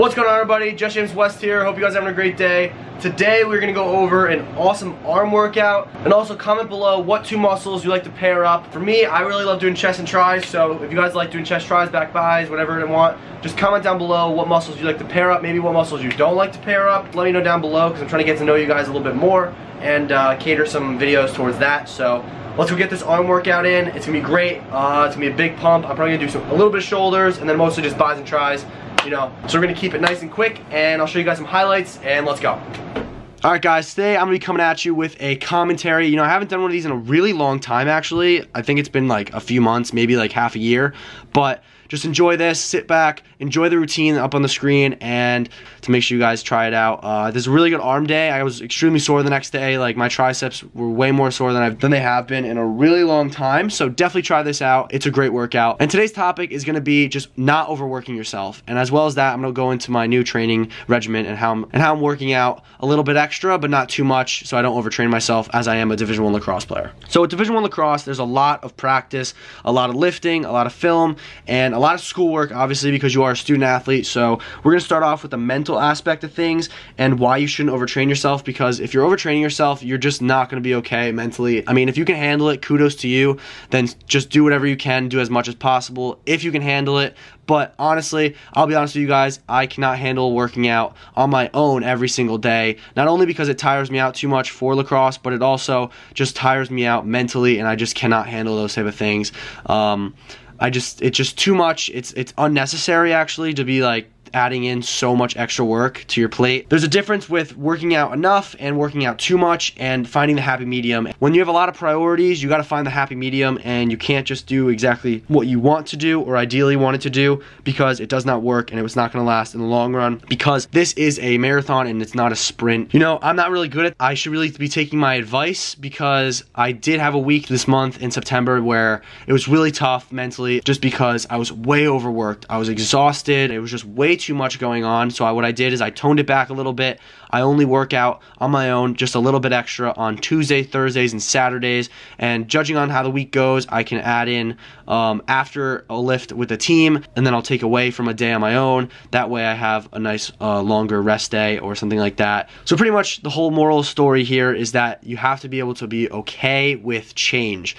What's going on, everybody? Jesse James West here. Hope you guys are having a great day. Today we're gonna go over an awesome arm workout, and also comment below what two muscles you like to pair up. For me, I really love doing chest and tries, so if you guys like doing chest, tries, back, buys, whatever you want, just comment down below what muscles you like to pair up, maybe what muscles you don't like to pair up. Let me know down below, because I'm trying to get to know you guys a little bit more and cater some videos towards that. So let's go get this arm workout in. It's gonna be great. It's gonna be a big pump. I'm probably gonna do a little bit of shoulders and then mostly just buys and tries, you know. So we're gonna keep it nice and quick, and I'll show you guys some highlights, and let's go. Alright guys, today I'm going to be coming at you with a commentary. You know, I haven't done one of these in a really long time actually. I think it's been like a few months, maybe like half a year. But just enjoy this, sit back, enjoy the routine up on the screen, and to make sure you guys try it out. This is a really good arm day. I was extremely sore the next day. Like, my triceps were way more sore than they have been in a really long time. So definitely try this out. It's a great workout. And today's topic is going to be just not overworking yourself. And as well as that, I'm going to go into my new training regimen and how I'm working out a little bit extra, but not too much, so I don't overtrain myself, as I am a Division I lacrosse player. So with Division I lacrosse, there's a lot of practice, a lot of lifting, a lot of film, and a lot of schoolwork, obviously, because you are a student athlete. So we're going to start off with the mental aspect of things and why you shouldn't overtrain yourself, because if you're overtraining yourself, you're just not going to be okay mentally. I mean, if you can handle it, kudos to you, then just do whatever you can, do as much as possible if you can handle it. But honestly, I'll be honest with you guys, I cannot handle working out on my own every single day. Not only because it tires me out too much for lacrosse, but it also just tires me out mentally, and I just cannot handle those type of things. It's just too much. It's unnecessary actually to be like adding in so much extra work to your plate. There's a difference with working out enough and working out too much, and finding the happy medium. When you have a lot of priorities, you gotta find the happy medium, and you can't just do exactly what you want to do or ideally wanted to do, because it does not work and it was not gonna last in the long run, because this is a marathon and it's not a sprint. You know, I'm not really good at it. I should really be taking my advice, because I did have a week this month in September where it was really tough mentally, just because I was way overworked. I was exhausted. It was just way too much going on. So what I did is I toned it back a little bit. I only work out on my own just a little bit extra on Tuesday, Thursdays, and Saturdays, and judging on how the week goes, I can add in after a lift with the team, and then I'll take away from a day on my own. That way I have a nice longer rest day or something like that. So pretty much the whole moral story here is that you have to be able to be okay with change.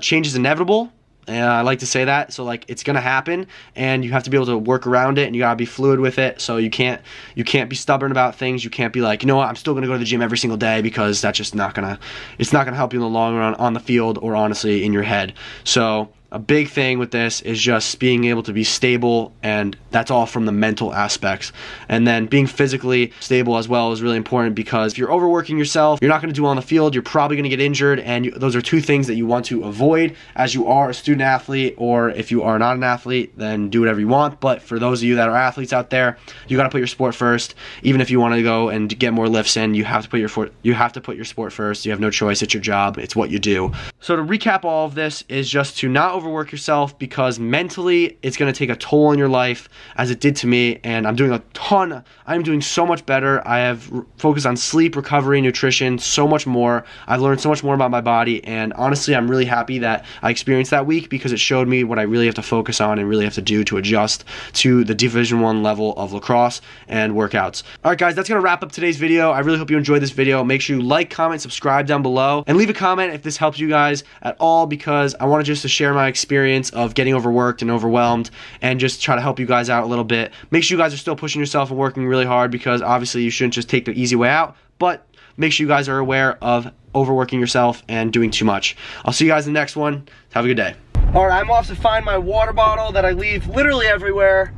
Change is inevitable. And I like to say that, so like, it's gonna happen, and you have to be able to work around it, and you gotta be fluid with it. So you can't be stubborn about things. You can't be like, you know what, I'm still gonna go to the gym every single day, because that's just it's not gonna help you in the long run on the field, or honestly in your head. So a big thing with this is just being able to be stable, and that's all from the mental aspects. And then being physically stable as well is really important, because if you're overworking yourself, you're not going to do well on the field, you're probably going to get injured, and those are two things that you want to avoid. As you are a student athlete, or if you are not an athlete, then do whatever you want, but for those of you that are athletes out there, you got to put your sport first. Even if you want to go and get more lifts in, you have to put your sport first. You have no choice. It's your job. It's what you do. So to recap all of this is just to not overwork yourself, because mentally it's going to take a toll on your life, as it did to me. And I'm doing so much better. I have focused on sleep, recovery, nutrition, so much more. I've learned so much more about my body, and honestly I'm really happy that I experienced that week, because it showed me what I really have to focus on and really have to do to adjust to the Division I level of lacrosse and workouts. Alright guys, that's going to wrap up today's video. I really hope you enjoyed this video. Make sure you like, comment, subscribe down below, and leave a comment if this helps you guys at all, because I wanted just to share my experience of getting overworked and overwhelmed, and just try to help you guys out a little bit. Make sure you guys are still pushing yourself and working really hard, because obviously you shouldn't just take the easy way out, but make sure you guys are aware of overworking yourself and doing too much. I'll see you guys in the next one. Have a good day. All right, I'm off to find my water bottle that I leave literally everywhere.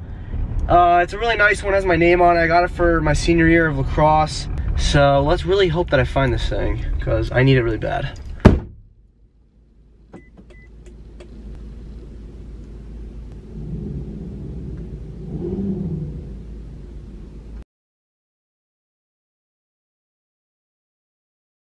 It's a really nice one, has my name on it. I got it for my senior year of lacrosse. So let's really hope that I find this thing, because I need it really bad.